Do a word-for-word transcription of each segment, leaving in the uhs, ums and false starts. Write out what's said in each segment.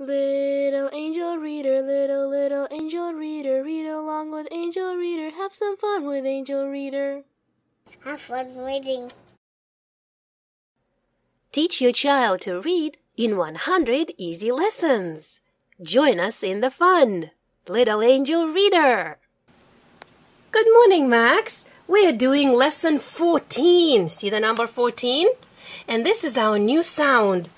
Little angel reader, little, little angel reader, read along with angel reader, have some fun with angel reader. Have fun reading. Teach your child to read in one hundred easy lessons. Join us in the fun. Little angel reader. Good morning, Max. We're doing lesson fourteen. See the number fourteen? And this is our new sound.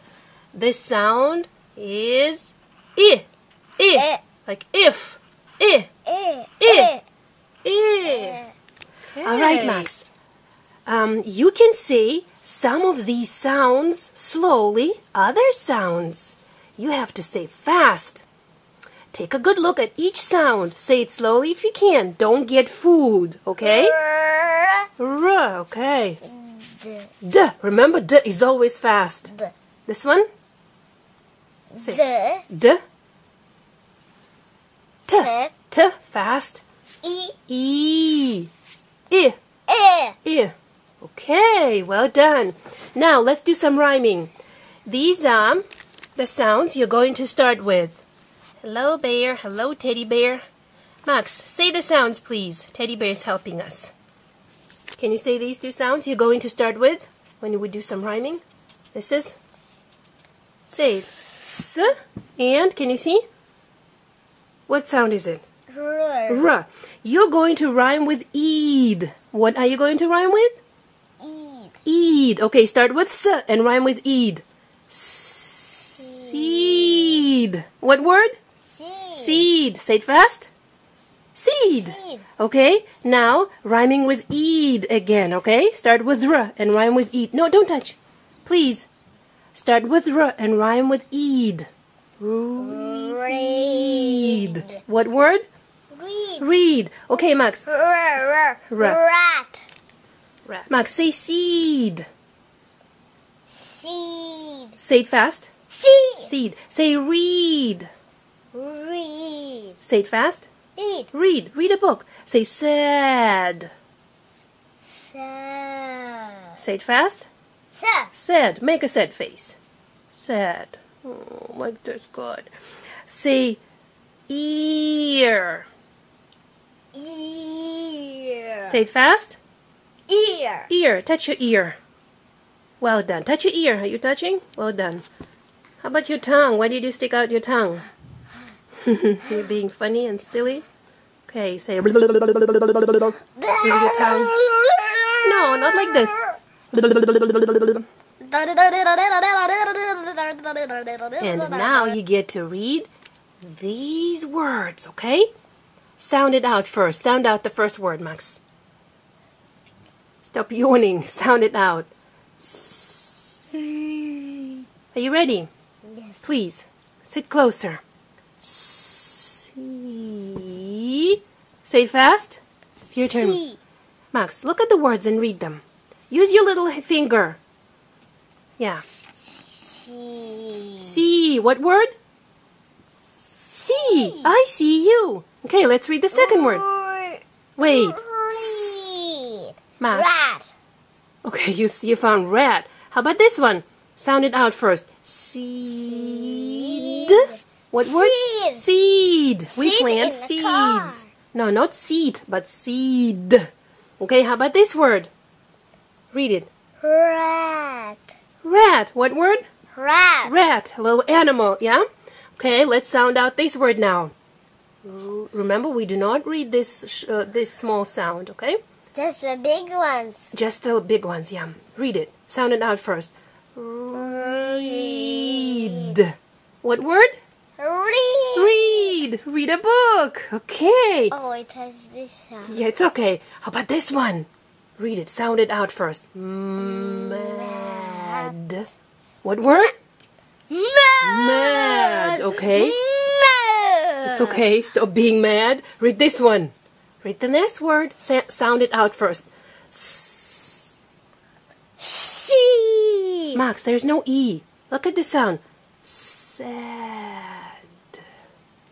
This sound is I, I, like if, I, I, I, I. Okay. All right, Max. Um, you can say some of these sounds slowly, other sounds you have to say fast. Take a good look at each sound. Say it slowly if you can. Don't get fooled, okay? R, okay. D. D. Remember, D is always fast. D. This one? Say D. D. T. T. Fast. E. E. I. I. I. Okay, well done. Now, let's do some rhyming. These are the sounds you're going to start with. Hello, bear. Hello, teddy bear. Max, say the sounds, please. Teddy bear is helping us. Can you say these two sounds you're going to start with when we do some rhyming? This is... Say S. And can you see? What sound is it? R. R. You're going to rhyme with eed. What are you going to rhyme with? Eed. Eed. Okay, start with S and rhyme with eed. Seed. What word? Seed. Seed. Say it fast. Seed. Seed. Okay, now rhyming with eed again, okay? Start with r and rhyme with eed. No, don't touch. Please. Start with r and rhyme with eed. Read. What word? Read. Read. Okay, Max. R. Rat. Rat. Max, say seed. Seed. Say it fast. Seed. Seed. Say read. Read. Say it fast. Read. Read. Read a book. Say sad. Sad. Say it fast. Sad. Sad. Make a sad face. Sad. Oh, like this good. Say ear. Ear. Say it fast. Ear. Ear. Touch your ear. Well done. Touch your ear. Are you touching? Well done. How about your tongue? Why did you stick out your tongue? You're being funny and silly. Okay, say your tongue. No, not like this. And now you get to read these words, okay? Sound it out first. Sound out the first word, Max. Stop yawning. Sound it out. Are you ready? Yes. Please, sit closer. See. Say it fast. It's your turn. See. Max, look at the words and read them. Use your little finger. Yeah. See. See. What word? See. See. I see you. Okay, let's read the second word. Wait. Read. Max. Rat. Okay, you, you found rat. How about this one? Sound it out first. Seed. What word? Seed. Seed. We seed plant seeds. Car. No, not seed, but seed. Okay, how about this word? Read it. Rat. Rat. What word? Rat. Rat. A little animal, yeah? Okay, let's sound out this word now. Remember, we do not read this, sh uh, this small sound, okay? Just the big ones. Just the big ones, yeah. Read it. Sound it out first. Read. What word? Read. Read. Read a book. Okay. Oh, it has this sound. Yeah, it's okay. How about this one? Read it. Sound it out first. Mad. What word? Mad. Mad. Okay. Mad. It's okay. Stop being mad. Read this one. Read the next word. Sa sound it out first. See. Max, there's no E. Look at the sound. Sad.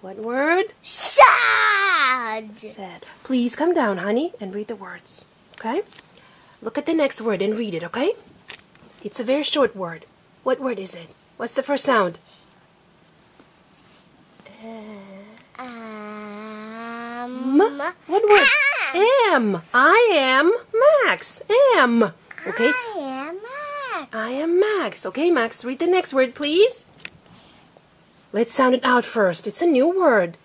What word? Sad. Sad. Please come down, honey, and read the words. Okay? Look at the next word and read it, okay? It's a very short word. What word is it? What's the first sound? Um. What word? Am. I am Max. Am. Okay. I am Max. I am Max. Okay, Max, read the next word, please. Let's sound it out first. It's a new word.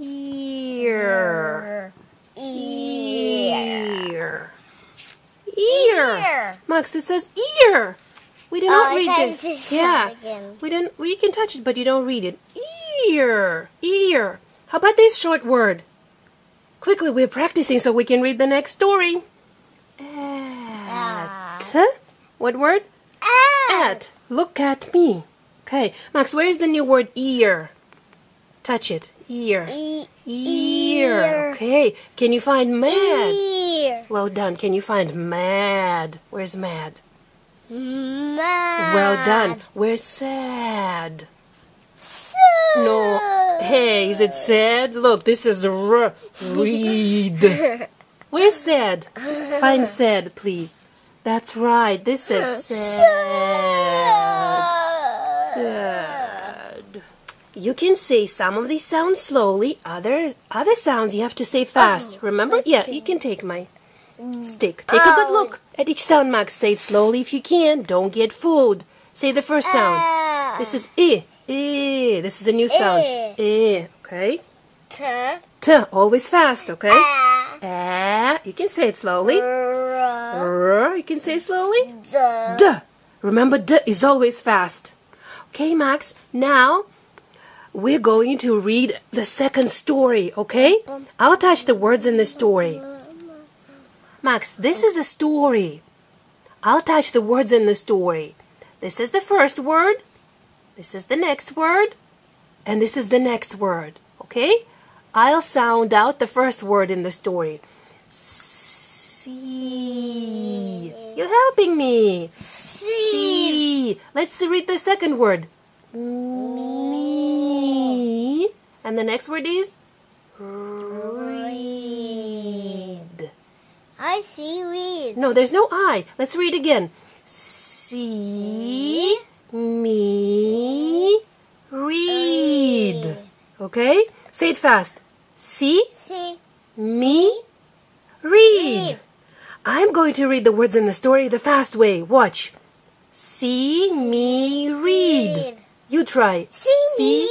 Ear. Ear. Ear. Ear. Max, it says ear. We do not oh, read this. this yeah. Again. We don't we can touch it, but you don't read it. Ear. Ear. How about this short word? Quickly, we're practicing so we can read the next story. At. Uh. What word? At. At. Look at me. Okay. Max, where is the new word ear? Touch it. Ear. E ear. ear. Okay. Can you find mad? Ear. Well done. Can you find mad? Where's mad? Mad. Well done. Where's sad? Sad. No. Hey, is it sad? Look, this is r read. Where's sad? Find sad, please. That's right. This is sad. Sad. You can say some of these sounds slowly. Other other sounds you have to say fast. Oh, remember? Okay. Yeah, you can take my stick. Take oh. a good look at each sound, Max. Say it slowly if you can. Don't get fooled. Say the first sound. Uh. This is I. E. This is a new sound. E. Okay. T. T. Always fast. Okay. A. A. You can say it slowly. R. R. You can say it slowly. D. D. Remember, D is always fast. Okay, Max. Now we're going to read the second story. Okay. I'll touch the words in the story. Max, this is a story. I'll touch the words in the story. This is the first word. This is the next word, and this is the next word, okay? I'll sound out the first word in the story. See. You're helping me. See. Let's read the second word. Me. And the next word is? Read. I see read. No, there's no I. Let's read again. See. Me read. Okay? Say it fast. See, See. me read. read. I'm going to read the words in the story the fast way. Watch. See, See. me read. read. You try. See, See.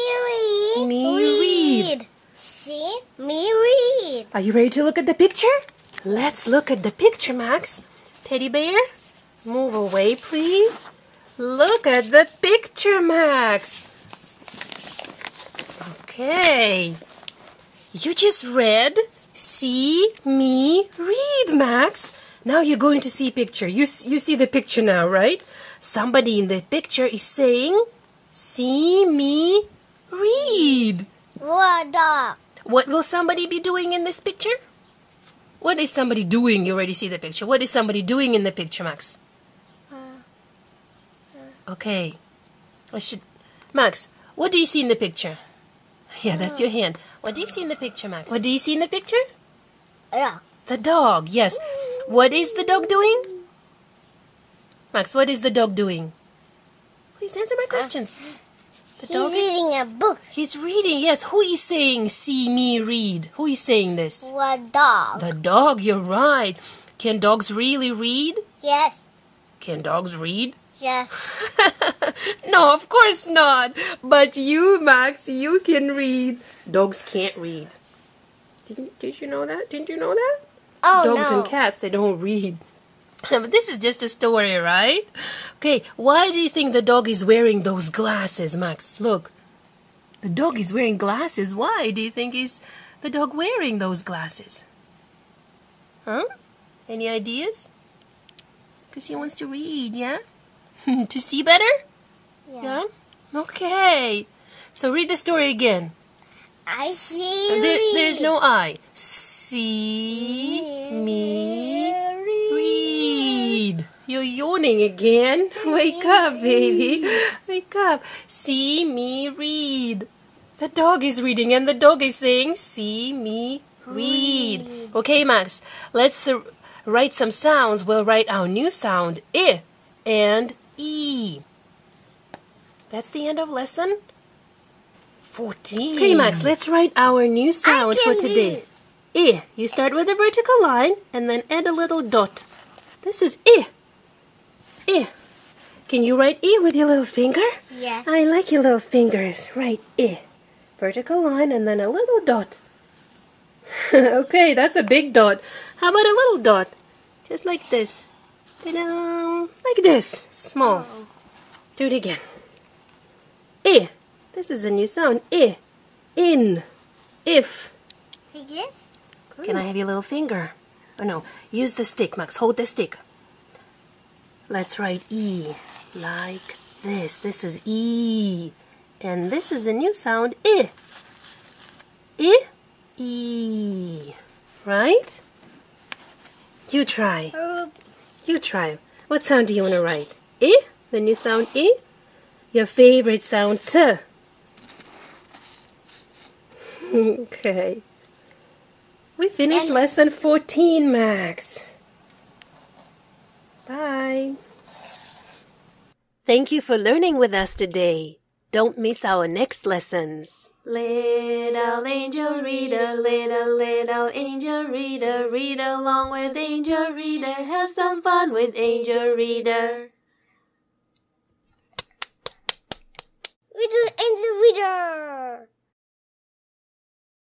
me, read. me read. read. See me read. Are you ready to look at the picture? Let's look at the picture, Max. Teddy bear, move away, please. Look at the picture, Max. Okay. You just read, see, me, read, Max. Now you're going to see picture. You, you see the picture now, right? Somebody in the picture is saying, see, me, read. What, dog? What will somebody be doing in this picture? What is somebody doing? You already see the picture. What is somebody doing in the picture, Max? Okay, I should. Max, what do you see in the picture? Yeah, that's your hand. What do you see in the picture, Max? What do you see in the picture? Yeah. The dog, yes. What is the dog doing? Max, what is the dog doing? Please answer my questions. The dog is reading a book. He's reading, yes. Who is saying, see me read? Who is saying this? The dog. The dog, you're right. Can dogs really read? Yes. Can dogs read? Yes. No, of course not. But you, Max, you can read. Dogs can't read. Didn't, did you know that? Didn't you know that? Oh, Dogs no. and cats, they don't read. But this is just a story, right? Okay, why do you think the dog is wearing those glasses, Max? Look. The dog is wearing glasses. Why do you think is the dog wearing those glasses? Huh? Any ideas? Because he wants to read, yeah? To see better? Yeah. yeah. Okay. So read the story again. I see. There, there's no I. See me read. You're yawning again. Wake up, baby. Wake up. See me read. The dog is reading and the dog is saying, see me read. Okay, Max. Let's uh, write some sounds. We'll write our new sound, I, and E. That's the end of lesson fourteen. Okay, Max, let's write our new sound for today. I. You start with a vertical line and then add a little dot. This is I. I. Can you write I with your little finger? Yes. I like your little fingers. Write I. Vertical line and then a little dot. Okay, that's a big dot. How about a little dot? Just like this. Ta-da! Like this. Small. Oh. Do it again. I. This is a new sound. I. In. If. Like this? Cool. Can I have your little finger? Oh no. Use the stick, Max. Hold the stick. Let's write E. Like this. This is E. And this is a new sound. I. I. E. Right? You try. You try. What sound do you want to write? I? The new sound I? Your favorite sound T. Okay. We finished lesson fourteen, Max. Bye. Thank you for learning with us today. Don't miss our next lessons. Little angel reader, little, little angel reader, read along with angel reader, have some fun with angel reader. Little angel reader.